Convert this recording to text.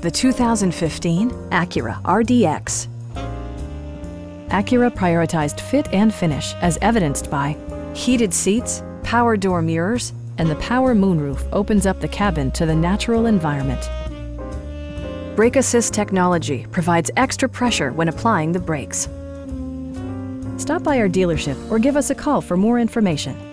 The 2015 Acura RDX. Acura prioritized fit and finish as evidenced by heated seats, power door mirrors, and the power moonroof opens up the cabin to the natural environment. Brake assist technology provides extra pressure when applying the brakes. Stop by our dealership or give us a call for more information.